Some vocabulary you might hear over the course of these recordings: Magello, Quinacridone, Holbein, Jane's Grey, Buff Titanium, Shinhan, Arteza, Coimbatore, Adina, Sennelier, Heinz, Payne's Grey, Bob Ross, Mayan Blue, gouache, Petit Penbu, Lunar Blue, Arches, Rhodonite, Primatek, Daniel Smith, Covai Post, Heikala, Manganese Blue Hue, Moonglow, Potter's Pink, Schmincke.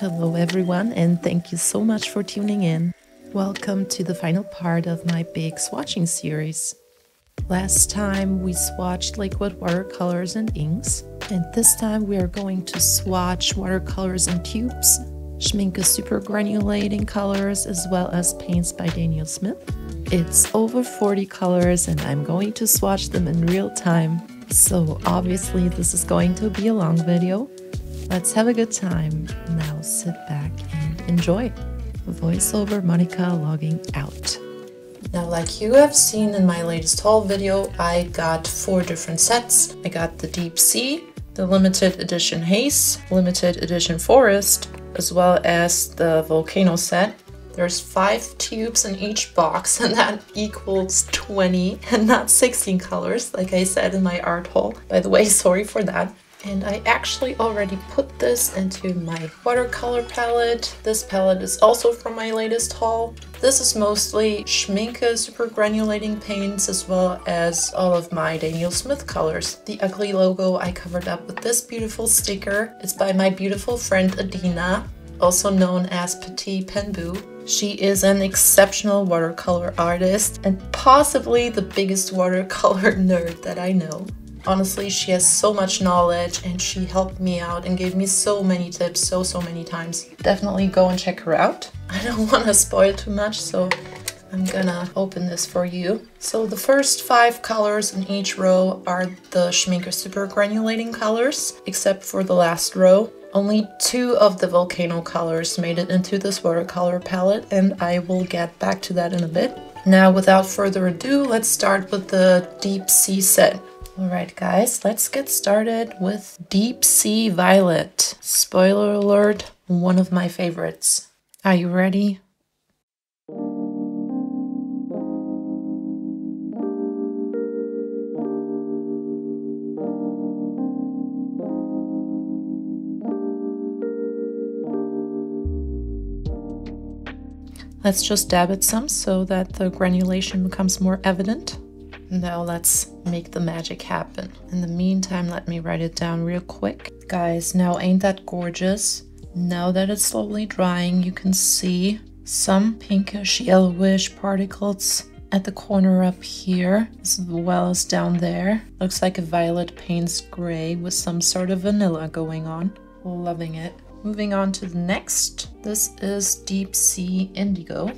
Hello everyone, and thank you so much for tuning in. Welcome to the final part of my big swatching series. Last time we swatched liquid watercolors and inks, and this time we are going to swatch watercolors and tubes, Schmincke super granulating colors, as well as paints by Daniel Smith. It's over 40 colors and I'm going to swatch them in real time, so obviously this is going to be a long video. Let's have a good time. Now sit back and enjoy. Voiceover Monica logging out. Now, like you have seen in my latest haul video, I got four different sets. I got the Deep Sea, the Limited Edition Haze, Limited Edition Forest, as well as the Volcano set. There's 5 tubes in each box, and that equals 20 and not 16 colors, like I said in my art haul. By the way, sorry for that. And I actually already put this into my watercolor palette. This palette is also from my latest haul. This is mostly Schmincke super granulating paints, as well as all of my Daniel Smith colors. The ugly logo I covered up with this beautiful sticker. It's by my beautiful friend Adina, also known as Petit Penbu. She is an exceptional watercolor artist and possibly the biggest watercolor nerd that I know. Honestly, she has so much knowledge and she helped me out and gave me so many tips so many times. Definitely go and check her out. I don't want to spoil too much, so I'm gonna open this for you. So the first 5 colors in each row are the Schmincke super granulating colors, except for the last row. Only 2 of the volcano colors made it into this watercolor palette, and I will get back to that in a bit. Now, without further ado, let's start with the Deep Sea set. Alright guys, let's get started with Deep Sea Violet. Spoiler alert, one of my favorites. Are you ready? Let's just dab it some so that the granulation becomes more evident. Now let's make the magic happen. In the meantime, let me write it down real quick. Guys, now ain't that gorgeous? Now that it's slowly drying, you can see some pinkish yellowish particles at the corner up here, as well as down there. Looks like a violet paints gray with some sort of vanilla going on. Loving it. Moving on to the next. This is Deep Sea Indigo.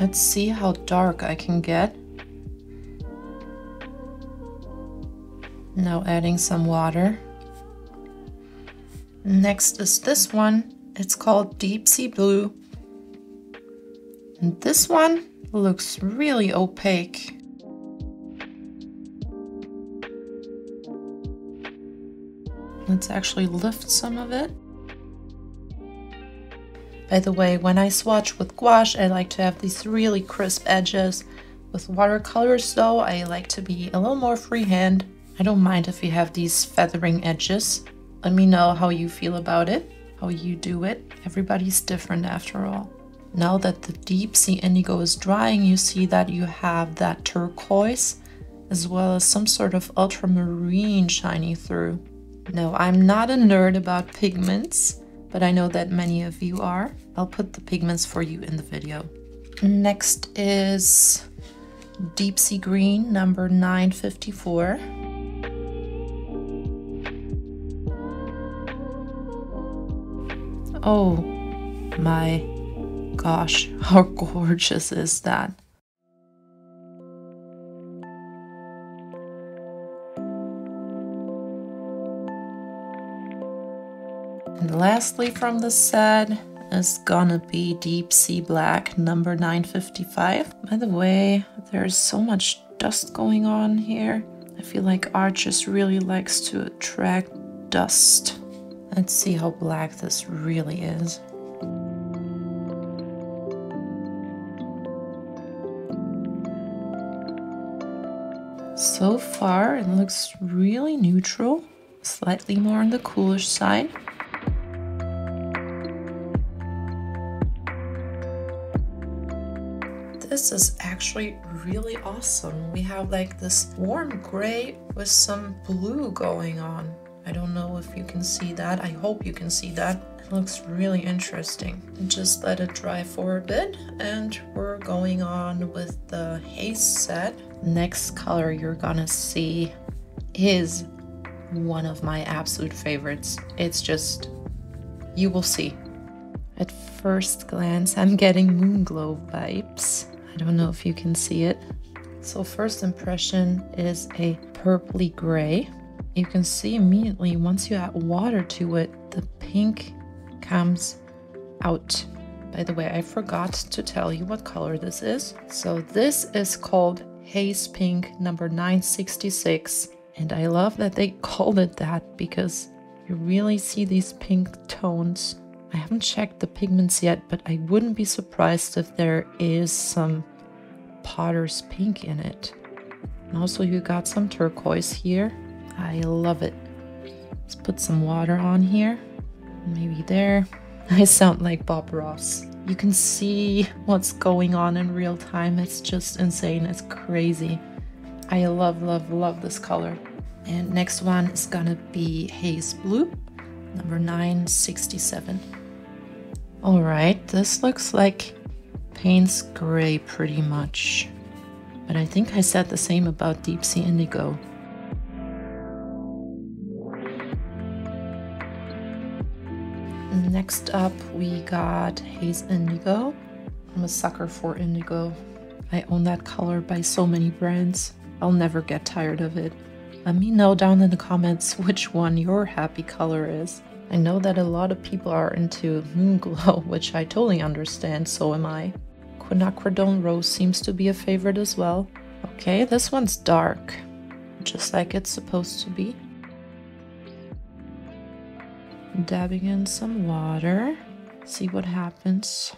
Let's see how dark I can get. Now adding some water. Next is this one. It's called Deep Sea Blue. And this one looks really opaque. Let's actually lift some of it. By the way, when I swatch with gouache, I like to have these really crisp edges. With watercolors though, I like to be a little more freehand. I don't mind if you have these feathering edges. Let me know how you feel about it, how you do it. Everybody's different after all. Now that the Deep Sea Indigo is drying, you see that you have that turquoise, as well as some sort of ultramarine shining through. Now, I'm not a nerd about pigments, but I know that many of you are. I'll put the pigments for you in the video. Next is Deep Sea Green number 954. Oh my gosh, how gorgeous is that? And lastly from the set is gonna be Deep Sea Black number 955. By the way, there's so much dust going on here. I feel like Arches really likes to attract dust. Let's see how black this really is. So far it looks really neutral, slightly more on the coolish side. this is actually really awesome. We have like this warm gray with some blue going on. I don't know if you can see that. I hope you can see that. It looks really interesting. Just let it dry for a bit, and we're going on with the haze set. Next color you're gonna see is one of my absolute favorites. It's just, you will see. At first glance, I'm getting moon glow vibes. I don't know if you can see it. So first impression is a purpley gray. You can see immediately once you add water to it, the pink comes out. By the way, I forgot to tell you what color this is. So this is called Haze Pink number 966. And I love that they called it that because you really see these pink tones. I haven't checked the pigments yet, but I wouldn't be surprised if there is some potter's pink in it. And also you got some turquoise here. I love it. Let's put some water on here. Maybe there. I sound like Bob Ross. You can see what's going on in real time. It's just insane. It's crazy. I love, love, love this color. And next one is gonna be Haze Blue, number 967. All right, this looks like Payne's Gray pretty much. But I think I said the same about Deep Sea Indigo. Next up, we got Haze Indigo. I'm a sucker for indigo. I own that color by so many brands. I'll never get tired of it. Let me know down in the comments which one your happy color is. I know that a lot of people are into moon glow, which I totally understand, so am I. Quinacridone Rose seems to be a favorite as well. Okay, this one's dark, just like it's supposed to be. Dabbing in some water, see what happens.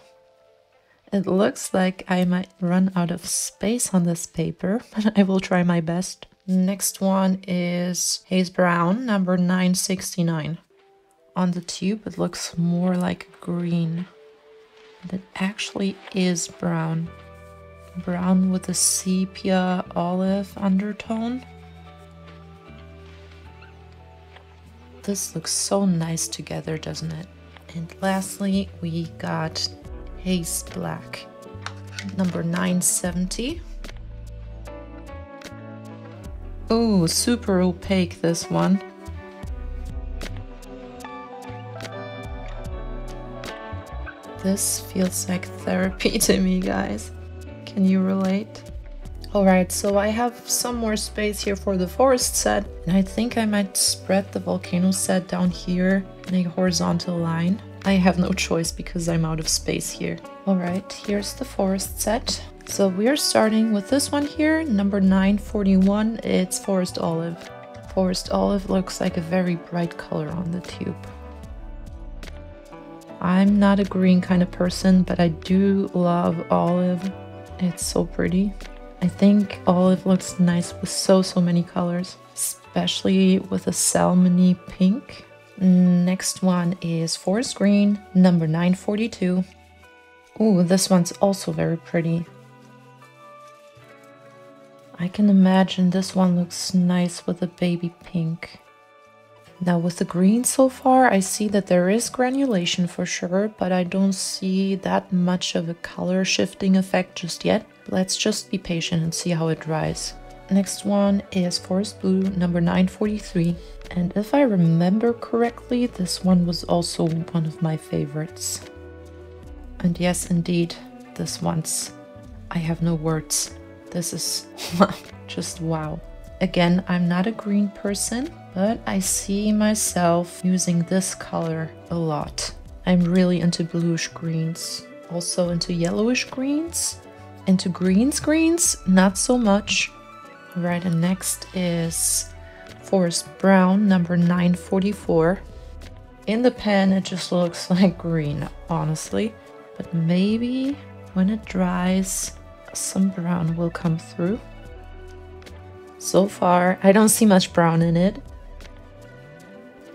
It looks like I might run out of space on this paper, but I will try my best. Next one is Haze Brown, number 969. On the tube, it looks more like green. It actually is brown. Brown with a sepia olive undertone. This looks so nice together, doesn't it? And lastly, we got Haze Black, number 970. Oh, super opaque this one. This feels like therapy to me, guys. Can you relate? Alright, so I have some more space here for the forest set, and I think I might spread the volcano set down here in a horizontal line. I have no choice because I'm out of space here. Alright, here's the forest set. So we're starting with this one here, number 941, it's Forest Olive. Forest Olive looks like a very bright color on the tube. I'm not a green kind of person, but I do love olive. It's so pretty. I think olive looks nice with so many colors, especially with a salmony pink. Next one is Forest Green, number 942. Ooh, this one's also very pretty. I can imagine this one looks nice with a baby pink. Now with the green so far, I see that there is granulation for sure, but I don't see that much of a color shifting effect just yet. Let's just be patient and see how it dries. Next one is Forest Blue, number 943. And if I remember correctly, this one was also one of my favorites. And yes, indeed, this one's... I have no words. This is just wow. Again, I'm not a green person, but I see myself using this color a lot. I'm really into bluish greens, also into yellowish greens, into greens, not so much. All right, and next is Forest Brown, number 944. In the pen, it just looks like green, honestly, but maybe when it dries, some brown will come through. So far, I don't see much brown in it.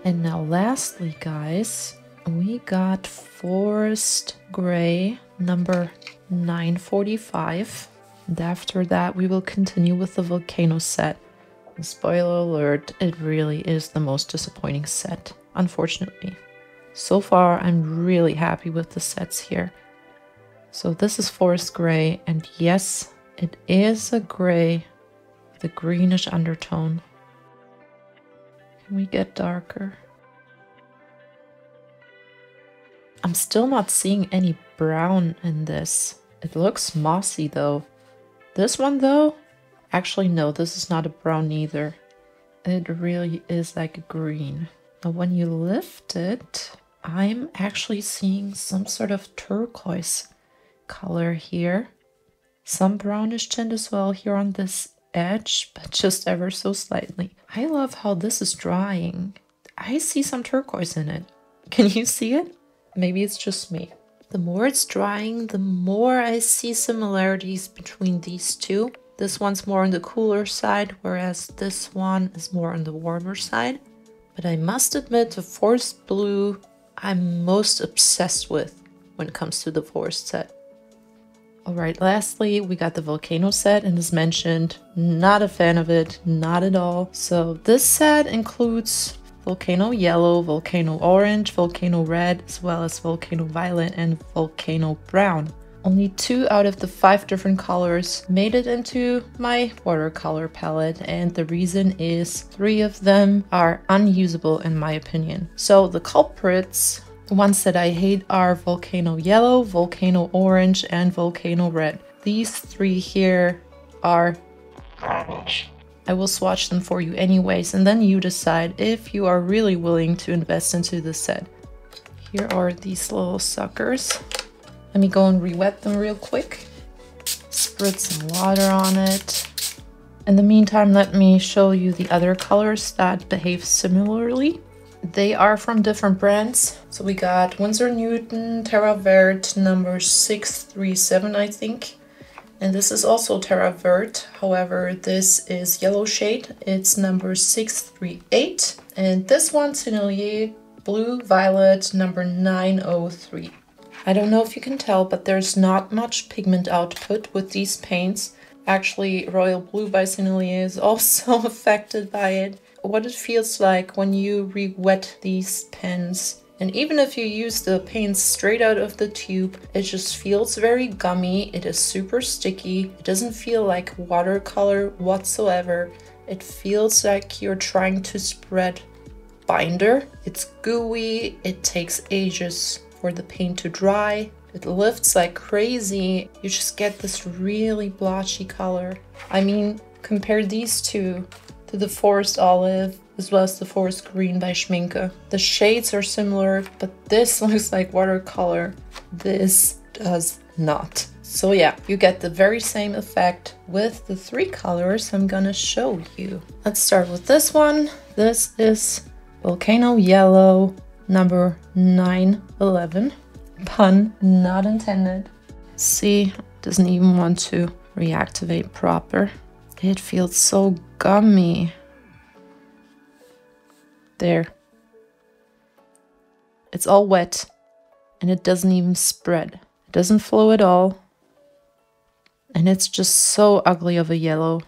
And now lastly, guys, we got Forest Gray number 945. And after that, we will continue with the volcano set. And spoiler alert, it really is the most disappointing set, unfortunately. So far, I'm really happy with the sets here. So this is forest gray, and yes, it is a gray with a greenish undertone. Can we get darker? I'm still not seeing any brown in this. It looks mossy though. This one though? Actually no, this is not a brown either. It really is like a green. Now when you lift it, I'm actually seeing some sort of turquoise color here. Some brownish tint as well here on this edge, but just ever so slightly. I love how this is drying. I see some turquoise in it. Can you see it? Maybe it's just me. The more it's drying, the more I see similarities between these two. This one's more on the cooler side, whereas this one is more on the warmer side. But I must admit, the forest blue I'm most obsessed with when it comes to the forest set. Alright, lastly, we got the volcano set, and as mentioned, not a fan of it, not at all. So this set includes volcano yellow, volcano orange, volcano red, as well as volcano violet and volcano brown. Only 2 out of the 5 different colors made it into my watercolor palette, and the reason is 3 of them are unusable in my opinion. So the culprits, the ones that I hate, are volcano yellow, volcano orange, and volcano red. These 3 here are garbage. I will swatch them for you anyways, and then you decide if you are really willing to invest into this set. Here are these little suckers. Let me go and re-wet them real quick. Spritz some water on it. In the meantime, let me show you the other colors that behave similarly. They are from different brands. So we got Winsor & Newton Terra Verde number 637, I think. And this is also Terra Verde, however, this is yellow shade. It's number 638. And this one, Sennelier Blue Violet number 903. I don't know if you can tell, but there's not much pigment output with these paints. Actually, Royal Blue by Sennelier is also affected by it. What it feels like when you re-wet these pens. And even if you use the paints straight out of the tube, it just feels very gummy. It is super sticky. It doesn't feel like watercolor whatsoever. It feels like you're trying to spread binder. It's gooey. It takes ages for the paint to dry. It lifts like crazy. You just get this really blotchy color. I mean, compare these two to the forest olive, as well as the forest green by Schmincke. The shades are similar, but this looks like watercolor. This does not. So yeah, you get the very same effect with the 3 colors I'm gonna show you. Let's start with this one. This is Volcano Yellow number 911. Pun not intended. See, doesn't even want to reactivate proper. It feels so gummy. There. It's all wet and it doesn't even spread. It doesn't flow at all. And it's just so ugly of a yellow.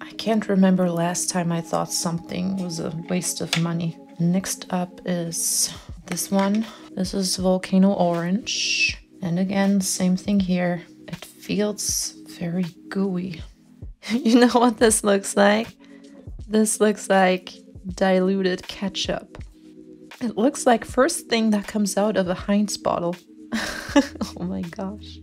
I can't remember last time I thought something was a waste of money. Next up is this one. This is Volcano Orange. And again, same thing here. It feels very gooey. You know what this looks like? This looks like diluted ketchup. It looks like first thing that comes out of a Heinz bottle. Oh my gosh.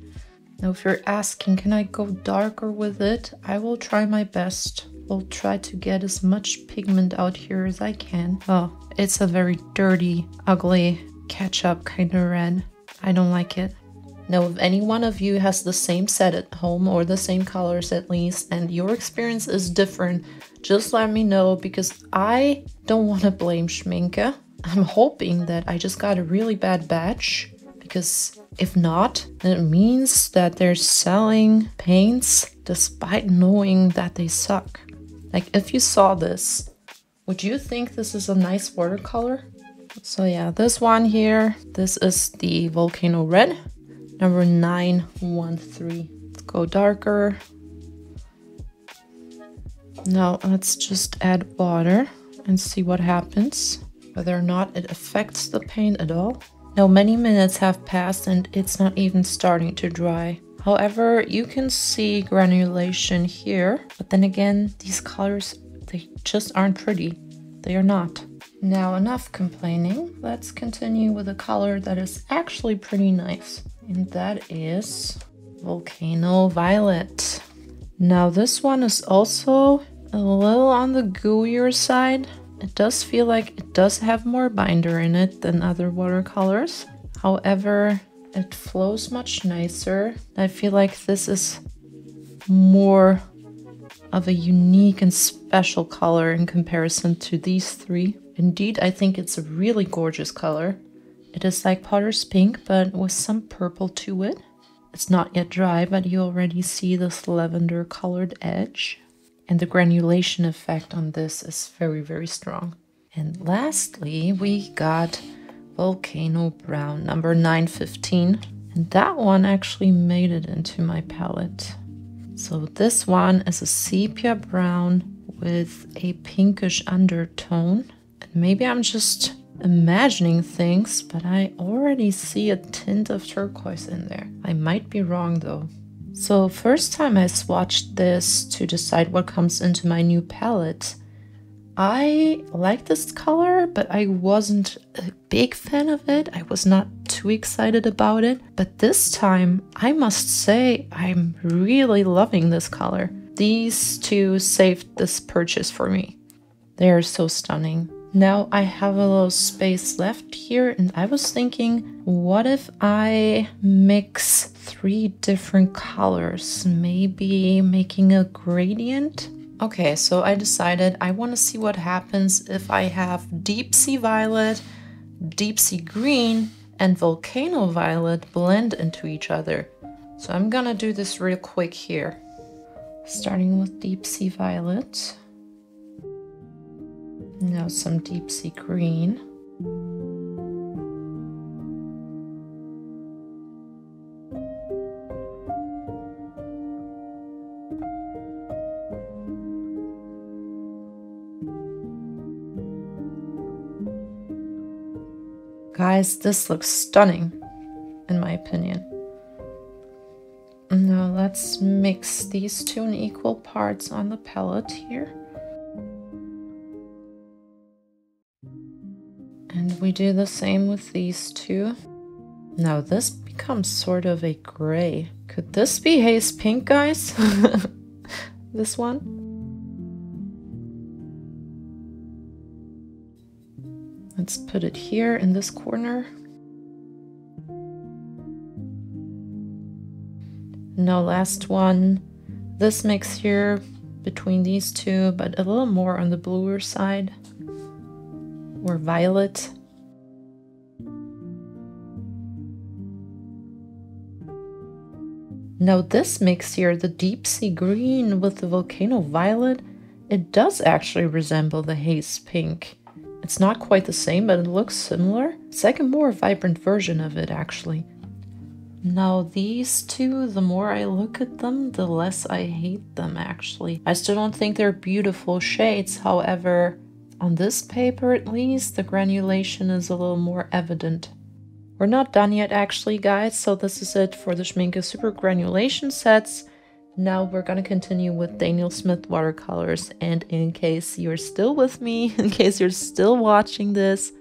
Now if you're asking, can I go darker with it? I will try my best. I'll try to get as much pigment out here as I can. Oh, it's a very dirty, ugly ketchup kind of red. I don't like it. Now, if any one of you has the same set at home, or the same colors at least, and your experience is different, just let me know, because I don't want to blame Schmincke. I'm hoping that I just got a really bad batch, because if not, then it means that they're selling paints despite knowing that they suck. Like, if you saw this, would you think this is a nice watercolor? So yeah, this one here, this is the Volcano Red. number 913. Let's go darker. Now let's just add water and see what happens, whether or not it affects the paint at all. Now many minutes have passed and it's not even starting to dry. However, you can see granulation here, but then again, these colors, they just aren't pretty. They are not. Now enough complaining. Let's continue with a color that is actually pretty nice, and that is Volcano Violet. Now this one is also a little on the gooier side. It does feel like it does have more binder in it than other watercolors. However, it flows much nicer. I feel like this is more of a unique and special color in comparison to these three. Indeed, I think it's a really gorgeous color. It is like Potter's Pink, but with some purple to it. It's not yet dry, but you already see this lavender colored edge. And the granulation effect on this is very, very strong. And lastly, we got Volcano Brown, number 915. And that one actually made it into my palette. So this one is a sepia brown with a pinkish undertone. And maybe I'm just imagining things, but I already see a tint of turquoise in there. I might be wrong though. So first time I swatched this to decide what comes into my new palette, I like this color, but I wasn't a big fan of it. I was not too excited about it. But this time, I must say, I'm really loving this color. These two saved this purchase for me. They are so stunning. Now I have a little space left here, and I was thinking, what if I mix three different colors, maybe making a gradient? Okay, so I decided I want to see what happens if I have Deep Sea Violet, Deep Sea Green, and Volcano Violet blend into each other. So I'm gonna do this real quick here. Starting with Deep Sea Violet. Now some Deep Sea Green. Guys, this looks stunning, in my opinion. Now let's mix these two in equal parts on the palette here. And we do the same with these two. Now this becomes sort of a gray. Could this be Haze Pink, guys? This one? Let's put it here in this corner. Now last one, this mix here between these two, but a little more on the bluer side, or violet. Now this mix here, the Deep Sea Green with the Volcano Violet, it does actually resemble the Haze Pink. It's not quite the same, but it looks similar. It's like a more vibrant version of it, actually. Now these two, the more I look at them, the less I hate them, actually. I still don't think they're beautiful shades. However, on this paper at least, the granulation is a little more evident. We're not done yet, actually, guys. So this is it for the Schmincke Super Granulation sets. Now we're gonna continue with Daniel Smith watercolors, and in case you're still with me, in case you're still watching this,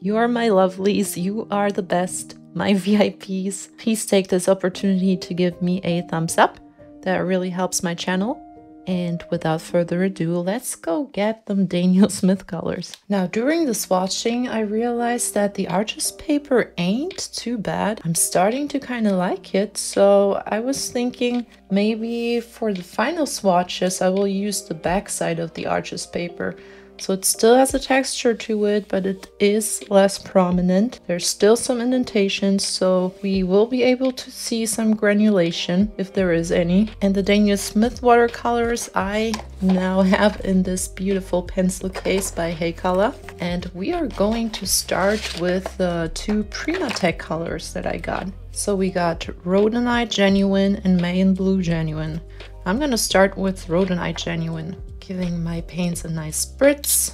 you are my lovelies, you are the best, my VIPs. Please take this opportunity to give me a thumbs up, that really helps my channel. And without further ado, let's go get them Daniel Smith colors. Now, during the swatching, I realized that the Arches paper ain't too bad. I'm starting to kind of like it, so I was thinking maybe for the final swatches, I will use the backside of the Arches paper. So it still has a texture to it, but it is less prominent. There's still some indentations, so we will be able to see some granulation, if there is any. And the Daniel Smith watercolors I now have in this beautiful pencil case by Heikala. And we are going to start with the two Primatek colors that I got. So we got Rhodonite Genuine and Mayan Blue Genuine. I'm gonna start with Rhodonite Genuine, giving my paints a nice spritz.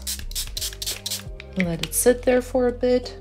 Let it sit there for a bit.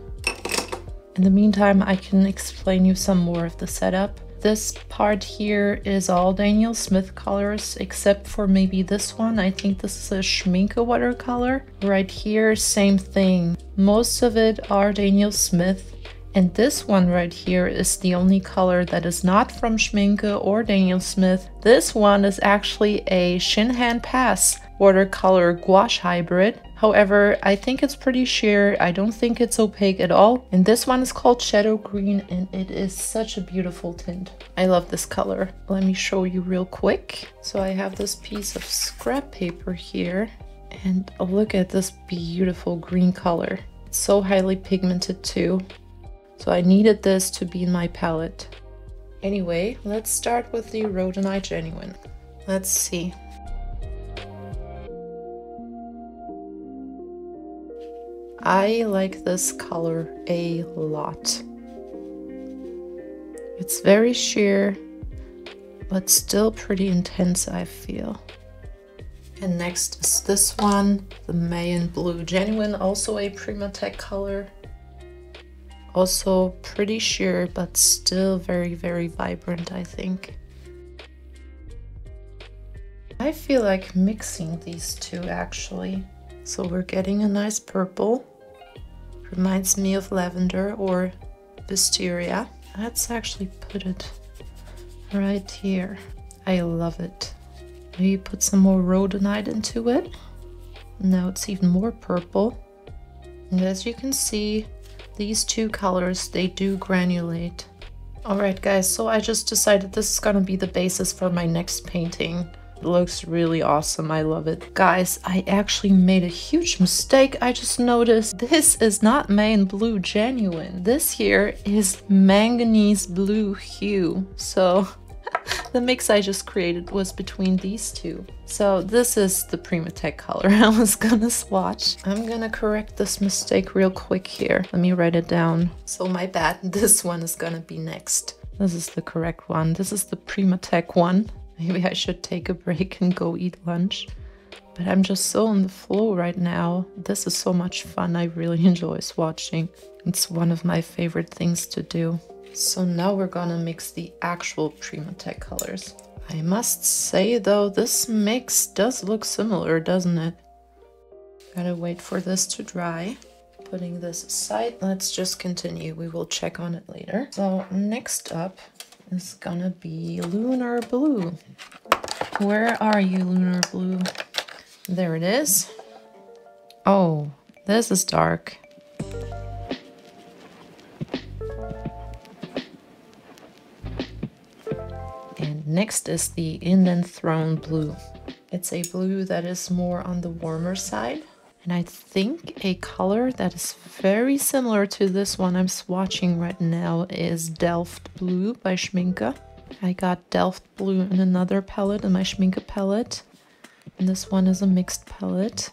In the meantime, I can explain you some more of the setup. This part here is all Daniel Smith colors, except for maybe this one. I think this is a Schmincke watercolor. Right here, same thing. Most of it are Daniel Smith. And this one right here is the only color that is not from Schmincke or Daniel Smith. This one is actually a Shinhan Pass watercolor gouache hybrid. However, I think it's pretty sheer. I don't think it's opaque at all. And this one is called Shadow Green, and it is such a beautiful tint. I love this color. Let me show you real quick. So I have this piece of scrap paper here, and look at this beautiful green color. It's so highly pigmented too. So I needed this to be in my palette. Anyway, let's start with the Rhodonite Genuine. Let's see. I like this color a lot. It's very sheer, but still pretty intense, I feel. And next is this one, the Mayan Blue Genuine, also a Primatek color. Also pretty sheer, but still very, very vibrant, I think. I feel like mixing these two, actually. So we're getting a nice purple. Reminds me of lavender or wisteria. Let's actually put it right here. I love it. Maybe put some more rhodonite into it. Now it's even more purple. And as you can see, these two colors, they do granulate. Alright guys, so I just decided this is gonna be the basis for my next painting. It looks really awesome. I love it. Guys, I actually made a huge mistake. I just noticed this is not Mayan Blue Genuine. This here is Manganese Blue Hue. So the mix I just created was between these two. So this is the Primatek color I was gonna swatch. I'm gonna correct this mistake real quick here. Let me write it down. So my bad, this one is gonna be next. This is the correct one. This is the Primatek one. Maybe I should take a break and go eat lunch. But I'm just so in the flow right now. This is so much fun. I really enjoy swatching. It's one of my favorite things to do. So now we're gonna mix the actual Primatek colors. I must say though, this mix does look similar, doesn't it? Gotta wait for this to dry. Putting this aside, let's just continue. We will check on it later. So next up, it's gonna be Lunar Blue. Where are you, Lunar Blue? There it is. Oh, this is dark. And next is the Inland Throne Blue. It's a blue that is more on the warmer side. And I think a color that is very similar to this one I'm swatching right now is Delft Blue by Schmincke. I got Delft Blue in another palette, in my Schmincke palette. And this one is a mixed palette.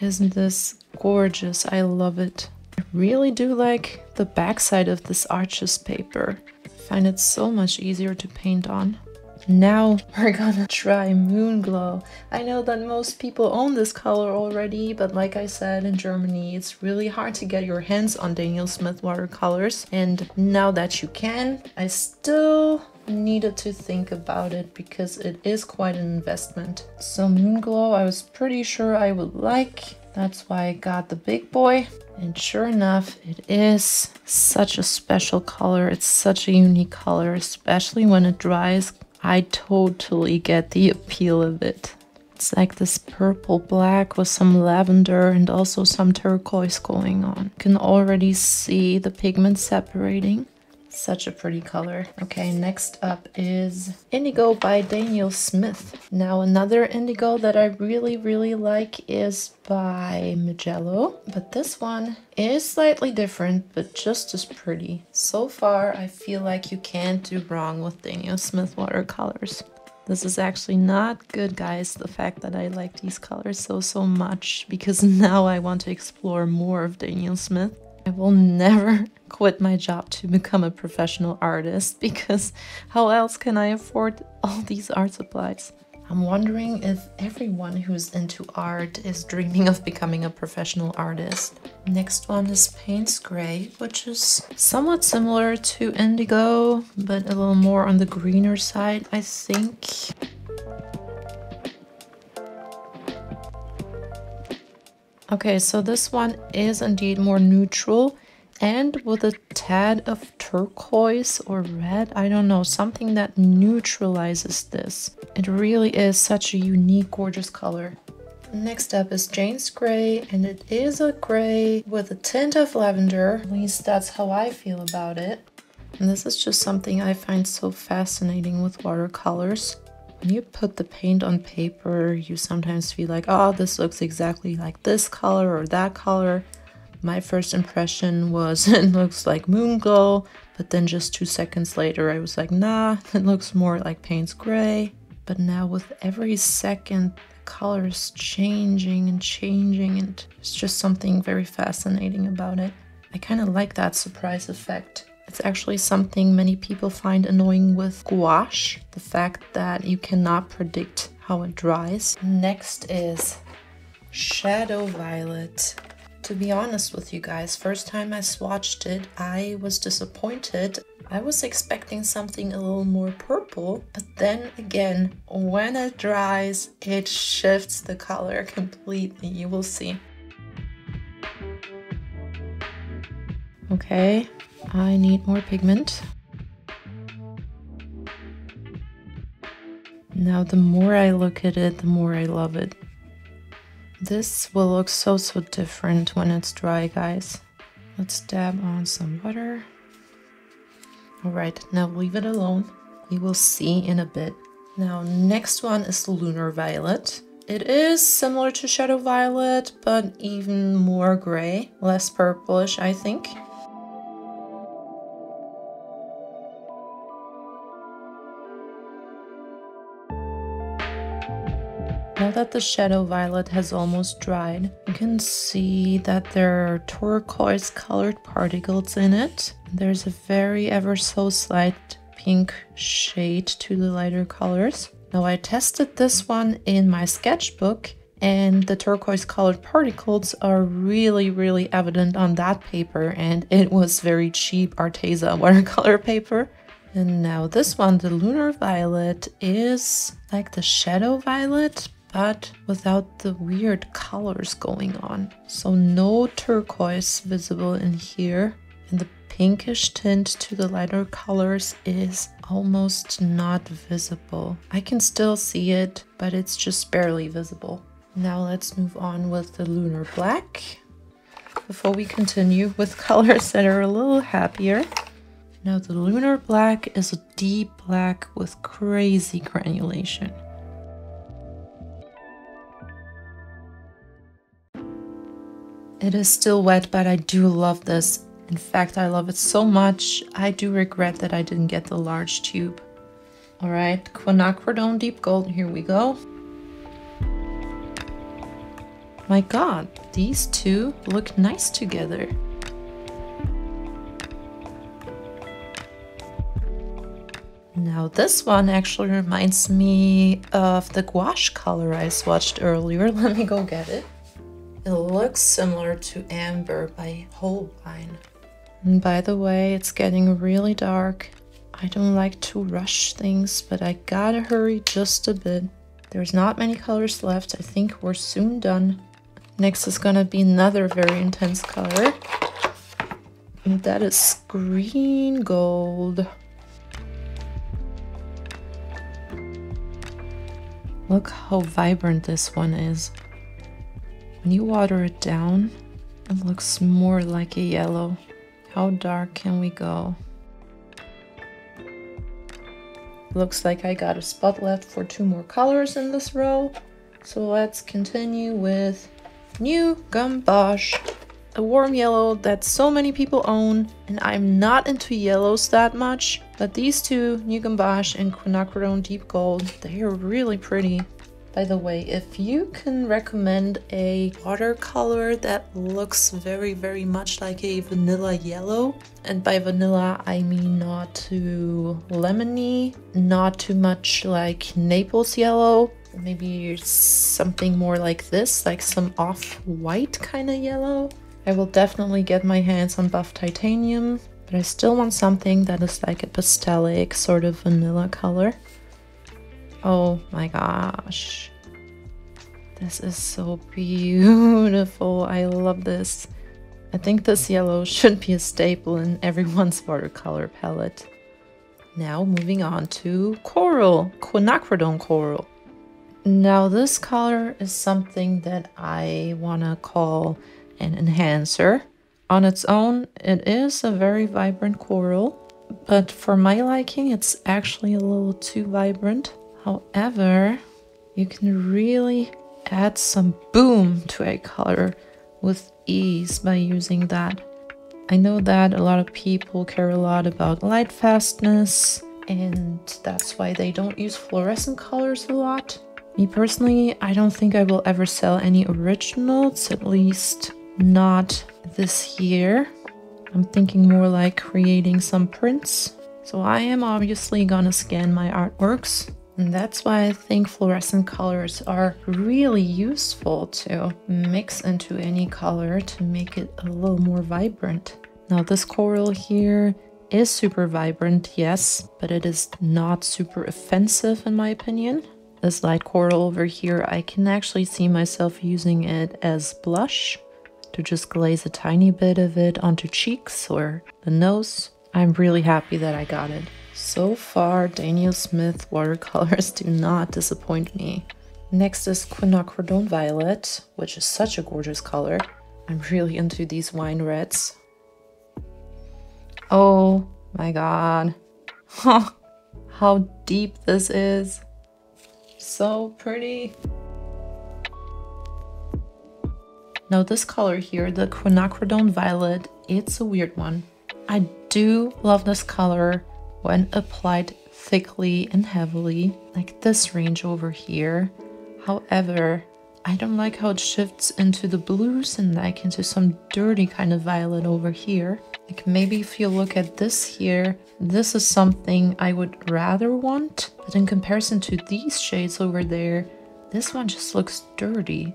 Isn't this gorgeous? I love it. I really do like the backside of this Arches paper. I find it so much easier to paint on. Now we're gonna try Moon Glow. I know that most people own this color already, but like I said, in Germany it's really hard to get your hands on Daniel Smith watercolors, and now that you can, I still needed to think about it because it is quite an investment. So Moon Glow, I was pretty sure I would like. That's why I got the big boy. And sure enough, it is such a special color. It's such a unique color, especially when it dries. I totally get the appeal of it. It's like this purple black with some lavender and also some turquoise going on. You can already see the pigment separating. Such a pretty color. Okay, next up is Indigo by Daniel Smith. Now another indigo that I really, really like is by Magello. But this one is slightly different, but just as pretty. So far, I feel like you can't do wrong with Daniel Smith watercolors. This is actually not good, guys, the fact that I like these colors so much, because now I want to explore more of Daniel Smith. I will never quit my job to become a professional artist, because how else can I afford all these art supplies? I'm wondering if everyone who's into art is dreaming of becoming a professional artist. Next one is Payne's Grey, which is somewhat similar to indigo, but a little more on the greener side, I think. Okay, so this one is indeed more neutral and with a tad of turquoise or red, I don't know, something that neutralizes this. It really is such a unique, gorgeous color. Next up is Jane's Grey, and it is a gray with a tint of lavender. At least that's how I feel about it. And this is just something I find so fascinating with watercolors. When you put the paint on paper, you sometimes feel like, oh, this looks exactly like this color or that color. My first impression was it looks like moon glow, but then just 2 seconds later I was like, nah, it looks more like Payne's Grey. But now with every second the color is changing and changing, and it's just something very fascinating about it. I kind of like that surprise effect. It's actually something many people find annoying with gouache, the fact that you cannot predict how it dries. Next is Shadow Violet. To be honest with you guys, first time I swatched it, I was disappointed. I was expecting something a little more purple, but then again, when it dries, it shifts the color completely, you will see. Okay. I need more pigment. Now the more I look at it, the more I love it. This will look so different when it's dry, guys. Let's dab on some water. All right, now leave it alone. We will see in a bit. Now next one is Lunar Violet. It is similar to Shadow Violet, but even more gray, less purplish, I think. Now that the Shadow Violet has almost dried, you can see that there are turquoise colored particles in it. There's a very ever so slight pink shade to the lighter colors. Now I tested this one in my sketchbook, and the turquoise colored particles are really evident on that paper, and it was very cheap Arteza watercolor paper. And now this one, the Lunar Violet, is like the Shadow Violet, but without the weird colors going on. So no turquoise visible in here. And the pinkish tint to the lighter colors is almost not visible. I can still see it, but it's just barely visible. Now let's move on with the Lunar Black before we continue with colors that are a little happier. Now the Lunar Black is a deep black with crazy granulation. It is still wet, but I do love this. In fact, I love it so much, I do regret that I didn't get the large tube. All right, Quinacridone Deep Gold, here we go. My God, these two look nice together. Now this one actually reminds me of the gouache color I swatched earlier. Let me go get it. It looks similar to Amber by Holbein. And by the way, it's getting really dark. I don't like to rush things, but I gotta hurry just a bit. There's not many colors left. I think we're soon done. Next is gonna be another very intense color. And that is Green Gold. Look how vibrant this one is. When you water it down, it looks more like a yellow. How dark can we go? Looks like I got a spot left for 2 more colors in this row. So let's continue with New Gamboge, a warm yellow that so many people own, and I'm not into yellows that much, but these two, New Gamboge and Quinacridone Deep Gold, they are really pretty. By the way, if you can recommend a watercolor that looks very much like a vanilla yellow, and by vanilla I mean not too lemony, not too much like Naples yellow, maybe something more like this, like some off-white kind of yellow, I will definitely get my hands on Buff Titanium, but I still want something that is like a pastellic sort of vanilla color. Oh my gosh, this is so beautiful. I love this. I think this yellow should be a staple in everyone's watercolor palette. Now moving on to coral, quinacridone coral. Now this color is something that I want to call an enhancer. On its own, it is a very vibrant coral, but for my liking, it's actually a little too vibrant. However, you can really add some boom to a color with ease by using that. I know that a lot of people care a lot about light fastness, and that's why they don't use fluorescent colors a lot. Me personally, I don't think I will ever sell any originals, at least not this year. I'm thinking more like creating some prints. So I am obviously gonna scan my artworks. And that's why I think fluorescent colors are really useful to mix into any color to make it a little more vibrant. Now this coral here is super vibrant, yes, but it is not super offensive in my opinion. This light coral over here, I can actually see myself using it as blush to just glaze a tiny bit of it onto cheeks or the nose. I'm really happy that I got it. So far, Daniel Smith watercolors do not disappoint me. Next is Quinacridone Violet, which is such a gorgeous color. I'm really into these wine reds. Oh my god. How deep this is. So pretty. Now this color here, the Quinacridone Violet, it's a weird one. I do love this color when applied thickly and heavily, like this range over here. However, I don't like how it shifts into the blues and like into some dirty kind of violet over here. Like maybe if you look at this here, this is something I would rather want, but in comparison to these shades over there, this one just looks dirty.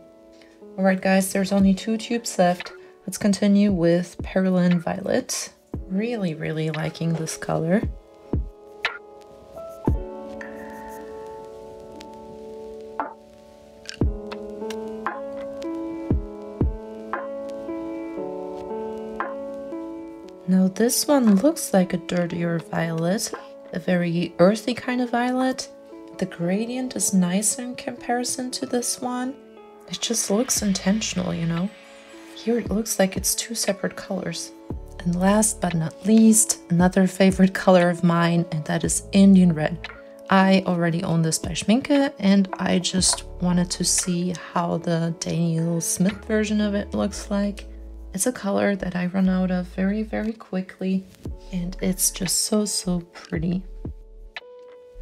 All right guys, there's only 2 tubes left. Let's continue with Pearline Violet. Really liking this color. Now this one looks like a dirtier violet, a very earthy kind of violet. The gradient is nice in comparison to this one. It just looks intentional, you know? Here it looks like it's 2 separate colors. And last but not least, another favorite color of mine, and that is Indian Red. I already own this by Schmincke, and I just wanted to see how the Daniel Smith version of it looks like. It's a color that I run out of very quickly, and it's just so pretty.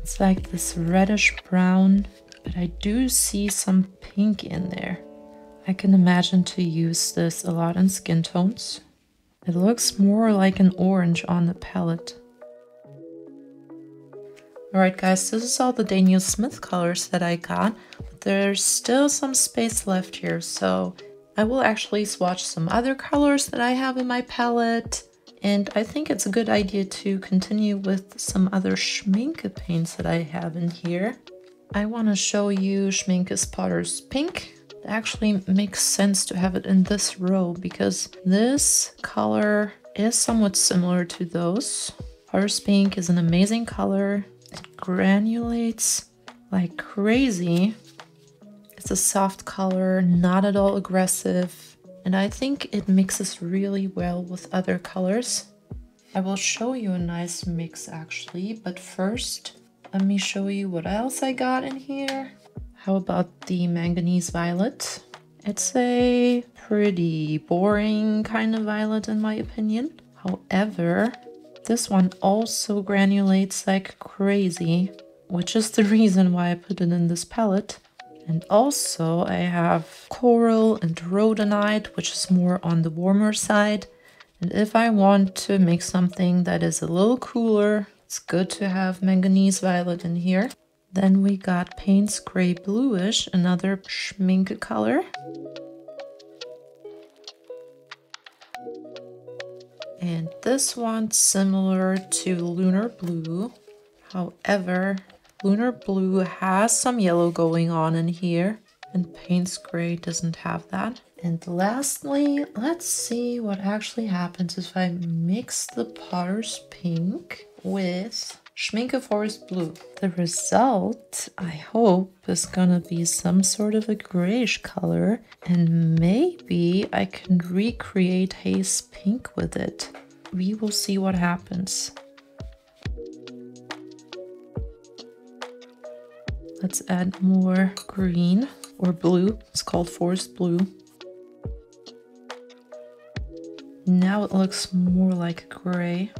It's like this reddish brown, but I do see some pink in there. I can imagine to use this a lot in skin tones. It looks more like an orange on the palette. Alright guys, this is all the Daniel Smith colors that I got, but there's still some space left here, so I will actually swatch some other colors that I have in my palette, and I think it's a good idea to continue with some other Schmincke paints that I have in here. I want to show you Schmincke's Potter's Pink. It actually makes sense to have it in this row because this color is somewhat similar to those. Potter's Pink is an amazing color. It granulates like crazy. It's a soft color, not at all aggressive, and I think it mixes really well with other colors. I will show you a nice mix actually, but first let me show you what else I got in here. How about the Manganese Violet? It's a pretty boring kind of violet in my opinion. However, this one also granulates like crazy, which is the reason why I put it in this palette. And also I have coral and rhodonite, which is more on the warmer side. And if I want to make something that is a little cooler, it's good to have manganese violet in here. Then we got Payne's Grey Bluish, another Schmincke color. And this one's similar to Lunar Blue. However, Lunar Blue has some yellow going on in here, and Payne's Grey doesn't have that. And lastly, let's see what actually happens if I mix the Potter's Pink with Schmincke Forest Blue. The result, I hope, is gonna be some sort of a grayish color, and maybe I can recreate Haze Pink with it. We will see what happens. Let's add more green or blue. It's called Forest Blue. Now it looks more like gray.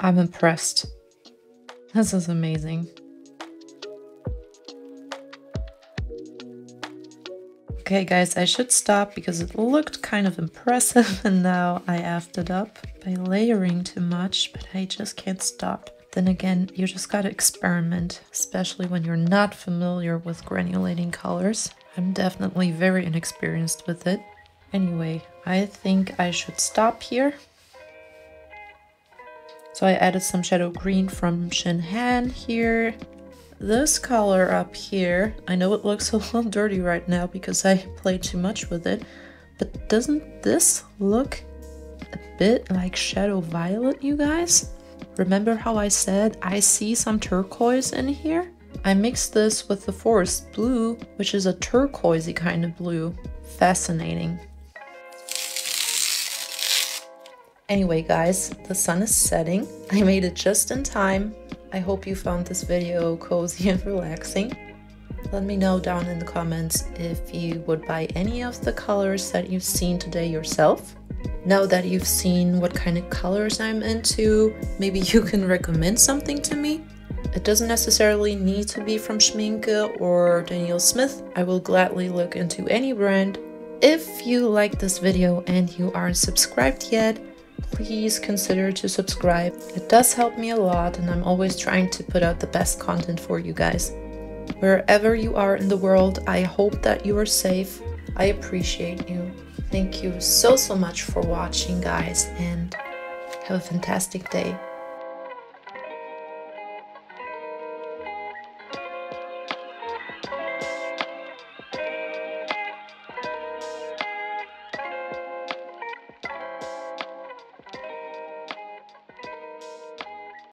I'm impressed. This is amazing. Okay guys, I should stop because it looked kind of impressive and now I effed it up by layering too much, but I just can't stop. Then again, you just gotta experiment, especially when you're not familiar with granulating colors. I'm definitely very inexperienced with it. Anyway, I think I should stop here. So I added some shadow green from Shinhan here. This color up here, I know it looks a little dirty right now because I played too much with it, but doesn't this look a bit like shadow violet, you guys? Remember how I said I see some turquoise in here? I mixed this with the forest blue, which is a turquoisey kind of blue. Fascinating. Anyway guys, the sun is setting. I made it just in time. I hope you found this video cozy and relaxing. Let me know down in the comments if you would buy any of the colors that you've seen today yourself. Now that you've seen what kind of colors I'm into, maybe you can recommend something to me. It doesn't necessarily need to be from Schmincke or Daniel Smith. I will gladly look into any brand. If you like this video and you aren't subscribed yet, please consider to subscribe. It does help me a lot and I'm always trying to put out the best content for you guys. Wherever you are in the world, I hope that you are safe. I appreciate you. Thank you so much for watching guys and have a fantastic day.